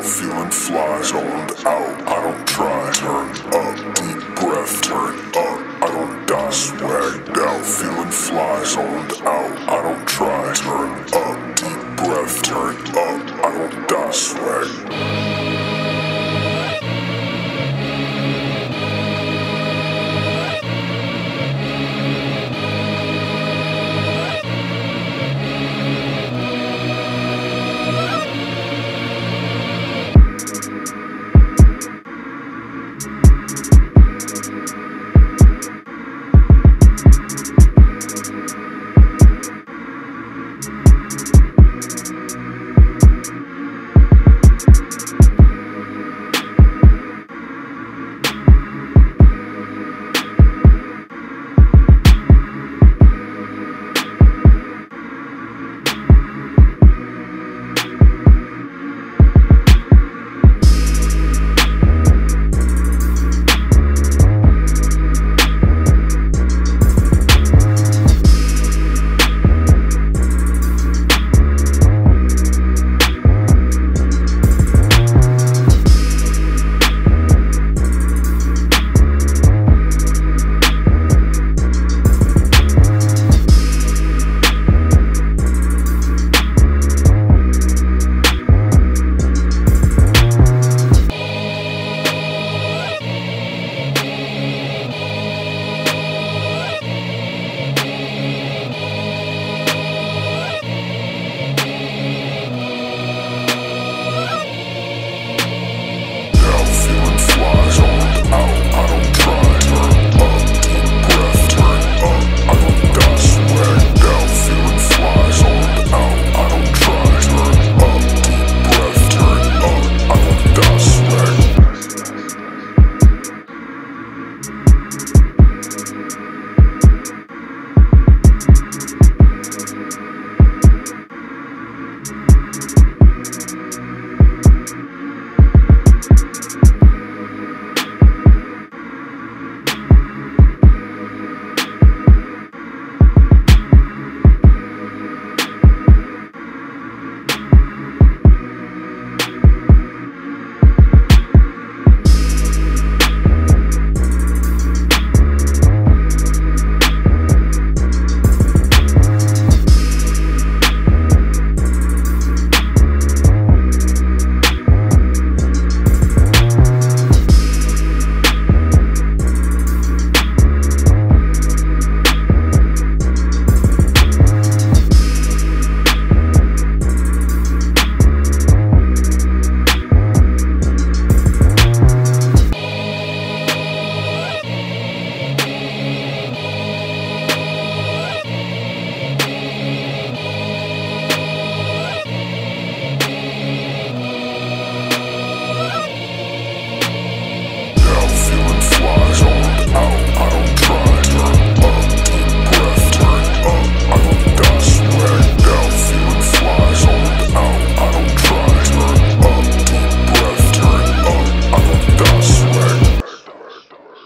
out, feeling fly, zoned out, I don't try, turn up, deep breath, turn up, I don't die, swagged out, feeling fly, zoned out, I don't try, turn up, deep breath, turn up, I don't die, swag.